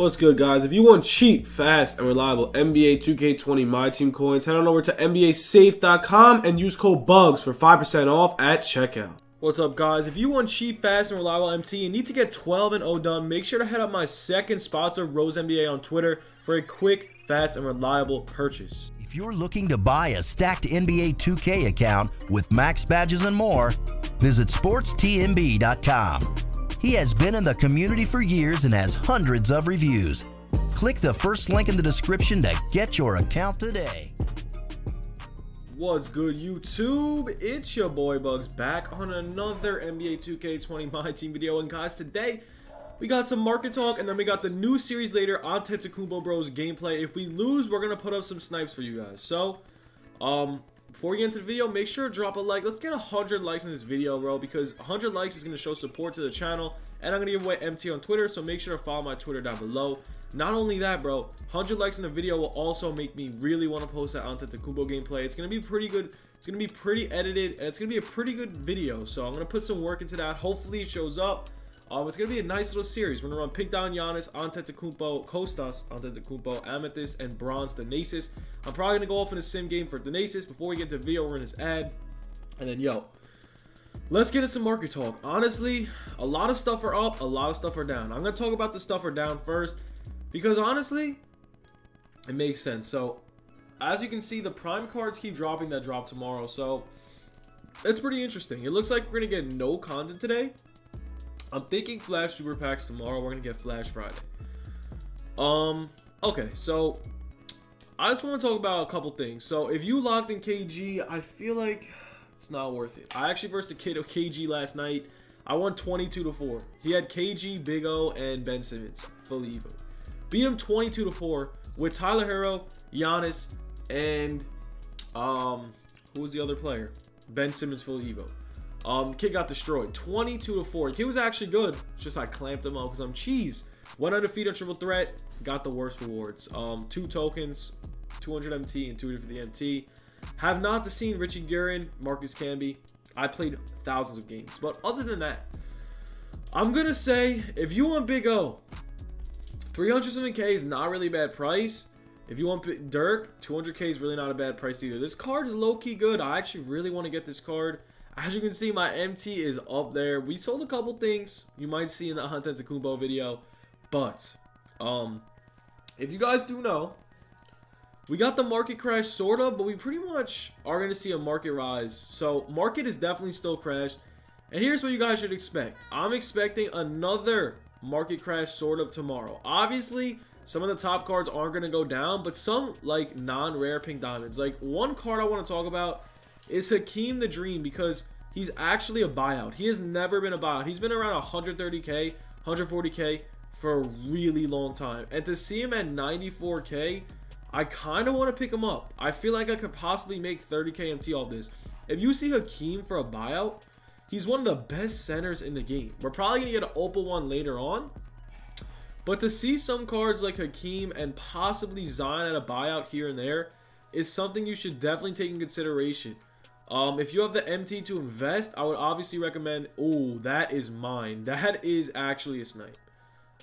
What's good, guys? If you want cheap, fast, and reliable NBA 2K20 My Team coins, head on over to NBASafe.com and use code BUGS for 5% off at checkout. What's up, guys? If you want cheap, fast, and reliable MT and need to get 12-0 done, make sure to head up my second sponsor, Rose NBA, on Twitter for a quick, fast, and reliable purchase. If you're looking to buy a stacked NBA 2K account with max badges and more, visit sportstnb.com. He has been in the community for years and has hundreds of reviews. Click the first link in the description to get your account today. What's good, YouTube? It's your boy Bugs back on another NBA 2K20 My Team video. And guys, today we got some market talk, and then we got the new series later on Antetokounmpo Bros gameplay. If we lose, we're gonna put up some snipes for you guys. So, before we get into the video, make sure to drop a like. Let's get 100 likes in this video, bro, because 100 likes is gonna show support to the channel, and I'm gonna give away MT on Twitter, so make sure to follow my Twitter down below. Not only that, bro, 100 likes in the video will also make me really want to post that Antetokounmpo gameplay. It's gonna be pretty good. It's gonna be pretty edited, and it's gonna be a pretty good video. So I'm gonna put some work into that. Hopefully, it shows up. It's gonna be a nice little series. We're gonna run Pick Down Giannis, Antetokounmpo, Kostas, Antetokounmpo, Amethyst, and Bronze Denesis. I'm probably gonna go off in a sim game for Denesis. Before we get to the video, we're in this ad, and then yo, let's get into some market talk. Honestly, a lot of stuff are up, a lot of stuff are down. I'm gonna talk about the stuff are down first because honestly, it makes sense. So, as you can see, the prime cards keep dropping. That drop tomorrow, so it's pretty interesting. It looks like we're gonna get no content today. I'm thinking Flash Super Packs tomorrow. We're going to get Flash Friday. Okay, so I just want to talk about a couple things. So if you locked in KG, I feel like it's not worth it. I actually versed a kid of KG last night. I won 22-4. He had KG, Big O, and Ben Simmons. Fully evil. Beat him 22-4 with Tyler Herro, Giannis, and who was the other player? Ben Simmons, fully evil. Kid got destroyed 22-4. Kid was actually good. It's just I clamped him up because I'm cheese. Went undefeated on triple threat. Got the worst rewards. 2 tokens, 200 MT and 250 MT. Have not seen Richie Guerin, Marcus Camby. I played thousands of games, but other than that, I'm gonna say if you want Big O, 300-something K is not really a bad price. If you want Dirk, 200K is really not a bad price either. This card is low key good. I actually really want to get this card. As you can see, my MT is up there. We sold a couple things you might see in the Antetokounmpo video, but if you guys do know, we got the market crash sort of, but we pretty much are going to see a market rise. So market is definitely still crashed, and here's what you guys should expect. I'm expecting another market crash sort of tomorrow. Obviously, some of the top cards aren't going to go down, but some like non-rare pink diamonds. Like one card I want to talk about is Hakeem the Dream, because he's actually a buyout. He has never been a buyout. He's been around 130K, 140K for a really long time. And to see him at 94K, I kind of want to pick him up. I feel like I could possibly make 30K MT off this. If you see Hakeem for a buyout, he's one of the best centers in the game. We're probably going to get an Opal one later on. But to see some cards like Hakeem and possibly Zion at a buyout here and there is something you should definitely take in consideration. If you have the MT to invest, I would obviously recommend... Oh, that is mine. That is actually a snipe.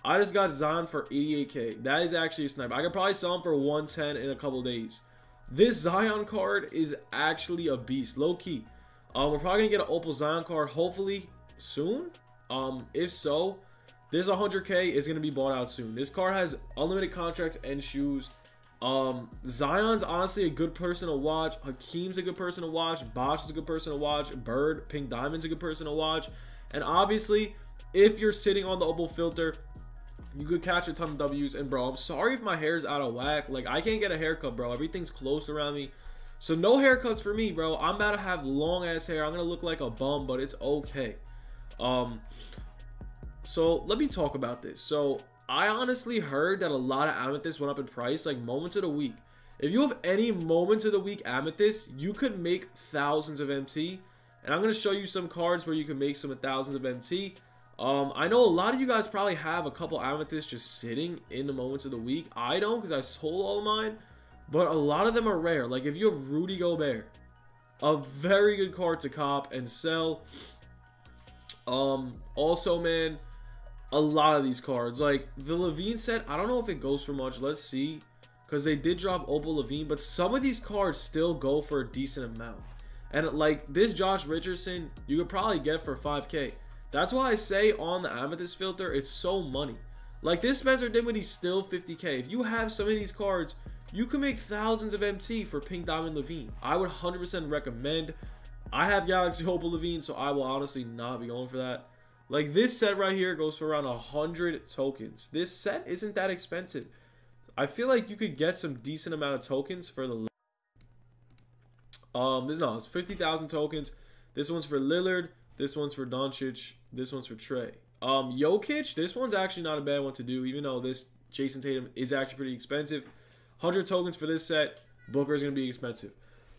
I just got Zion for 88K. That is actually a snipe. I could probably sell him for 110 in a couple days. This Zion card is actually a beast. Low key. We're probably going to get an Opal Zion card hopefully soon. If so, this 100K is going to be bought out soon. This card has unlimited contracts and shoes. Zion's honestly a good person to watch. Hakeem's a good person to watch. Bosch is a good person to watch. Bird, Pink Diamond's a good person to watch. And obviously, if you're sitting on the Opal filter, you could catch a ton of W's. And bro, I'm sorry if my hair's out of whack. Like, I can't get a haircut, bro. Everything's close around me. So no haircuts for me, bro. I'm about to have long ass hair. I'm gonna look like a bum, but it's okay. So let me talk about this. So I honestly heard that a lot of Amethyst went up in price, like moments of the week. If you have any moments of the week Amethyst, you could make thousands of MT. And I'm going to show you some cards where you can make some thousands of MT. I know a lot of you guys probably have a couple Amethyst just sitting in the moments of the week. I don't, because I sold all of mine. But a lot of them are rare. Like if you have Rudy Gobert, a very good card to cop and sell. Also, man... a lot of these cards. Like the Levine set, I don't know if it goes for much. Let's see, because they did drop Opal Levine, but some of these cards still go for a decent amount. And like this Josh Richardson, you could probably get for 5K. That's why I say on the Amethyst filter, it's so money. Like this Messer Dimity still 50K. If you have some of these cards, you can make thousands of MT for Pink Diamond Levine. I would 100% recommend. I have Galaxy Opal Levine, so I will honestly not be going for that. Like this set right here goes for around 100 tokens. This set isn't that expensive. I feel like you could get some decent amount of tokens for the it's 50,000 tokens. This one's for Lillard, this one's for Doncic, this one's for Trey. Jokic, this one's actually not a bad one to do, even though this Jason Tatum is actually pretty expensive. 100 tokens for this set. Booker's gonna be expensive.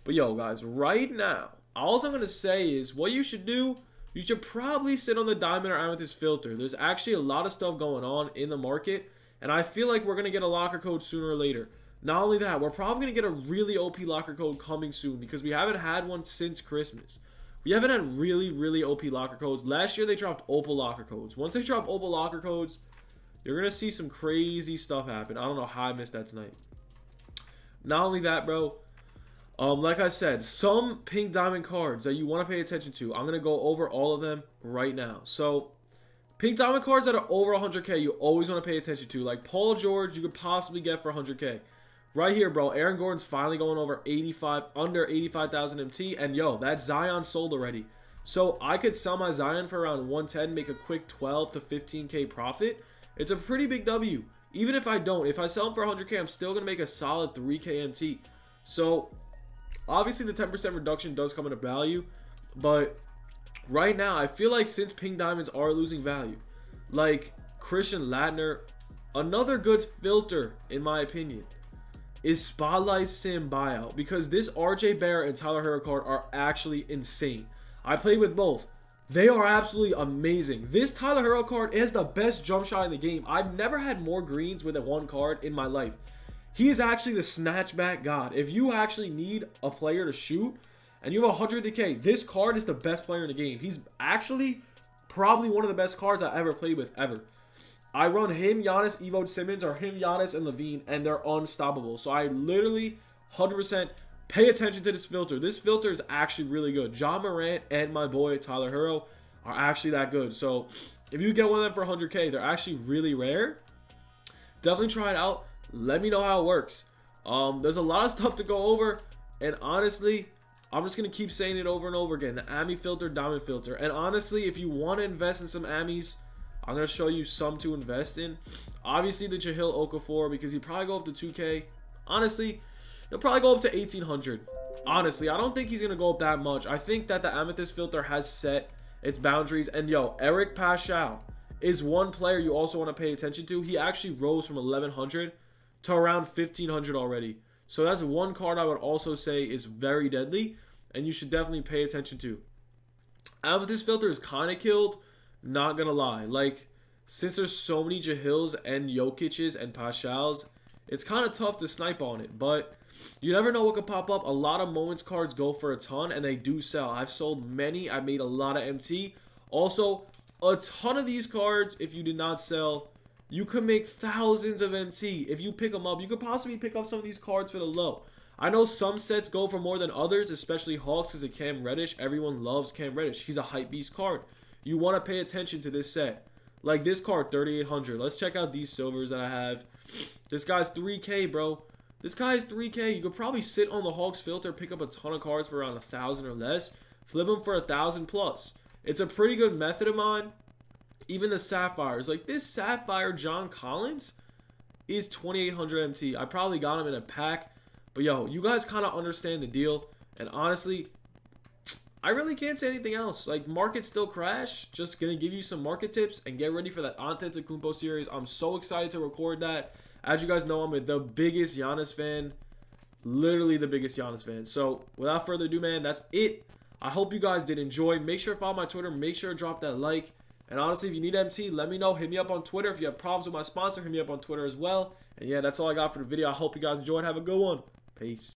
But yo guys, right now, all I'm gonna say is what you should do, you should probably sit on the Diamond or Amethyst filter. There's actually a lot of stuff going on in the market, and I feel like we're gonna get a locker code sooner or later. Not only that, we're probably gonna get a really OP locker code coming soon, because we haven't had one since Christmas. We haven't had really, really OP locker codes. Last year they dropped Opal locker codes. Once they drop Opal locker codes, you're gonna see some crazy stuff happen. I don't know how I missed that tonight. Not only that, bro, like I said, some Pink Diamond cards that you want to pay attention to. I'm gonna go over all of them right now. So Pink Diamond cards that are over 100K, you always want to pay attention to. Like Paul George, you could possibly get for 100K. Right here, bro, Aaron Gordon's finally going over 85,000 MT. And yo, that Zion sold already. So I could sell my Zion for around 110, make a quick 12 to 15K profit. It's a pretty big W. Even if I don't, if I sell him for 100K, I'm still going to make a solid 3K MT. So obviously the 10% reduction does come into value, but right now, I feel like since Pink Diamonds are losing value, like Christian Laettner, another good filter, in my opinion, is Spotlight Sim Buyout, because this RJ Barrett and Tyler Herro card are actually insane. I played with both. They are absolutely amazing. This Tyler Herro card is the best jump shot in the game. I've never had more greens with one card in my life. He is actually the snatchback god. If you actually need a player to shoot, and you have 100K, this card is the best player in the game. He's actually probably one of the best cards I ever played with, ever. I run him, Giannis, Evo Simmons, or him, Giannis, and Levine, and they're unstoppable. So I literally 100% pay attention to this filter. This filter is actually really good. Ja Morant and my boy Tyler Herro are actually that good. So if you get one of them for 100K, they're actually really rare. Definitely try it out. Let me know how it works. There's a lot of stuff to go over, and honestly, I'm just going to keep saying it over and over again. The Ami filter, Diamond filter. And honestly, if you want to invest in some Amis, I'm going to show you some to invest in. Obviously, the Jahil Okafor, because he'd probably go up to 2K. Honestly, he'll probably go up to 1,800. Honestly, I don't think he's going to go up that much. I think that the Amethyst filter has set its boundaries. And yo, Eric Pashal is one player you also want to pay attention to. He actually rose from 1,100 to around 1,500 already. So that's one card I would also say is very deadly, and you should definitely pay attention to. Amethyst filter is kind of killed, not gonna lie. Like, since there's so many Jahils and Jokic's and Pashals, it's kind of tough to snipe on it, but you never know what could pop up. A lot of moments cards go for a ton, and they do sell. I've sold many. I made a lot of MT. Also, a ton of these cards, if you did not sell, you could make thousands of MT. If you pick them up, you could possibly pick up some of these cards for the low. I know some sets go for more than others, especially Hawks, because of Cam Reddish. Everyone loves Cam Reddish. He's a hype beast card. You want to pay attention to this set. Like this card, 3,800. Let's check out these silvers that I have. This guy's 3K, bro. This guy is 3K. You could probably sit on the Hawks filter, pick up a ton of cards for around 1,000 or less. Flip them for 1,000 plus. It's a pretty good method of mine. Even the Sapphires, like this Sapphire John Collins is 2,800 MT. I probably got him in a pack, but yo, you guys kind of understand the deal. And honestly, I really can't say anything else. Like, markets still crash. Just gonna give you some market tips and get ready for that Antetokounmpo series. I'm so excited to record that. As you guys know, I'm the biggest Giannis fan, literally the biggest Giannis fan. So without further ado, man, that's it. I hope you guys did enjoy. Make sure to follow my Twitter. Make sure to drop that like. And honestly, if you need MT, let me know. Hit me up on Twitter. If you have problems with my sponsor, hit me up on Twitter as well. And yeah, that's all I got for the video. I hope you guys enjoyed. Have a good one. Peace.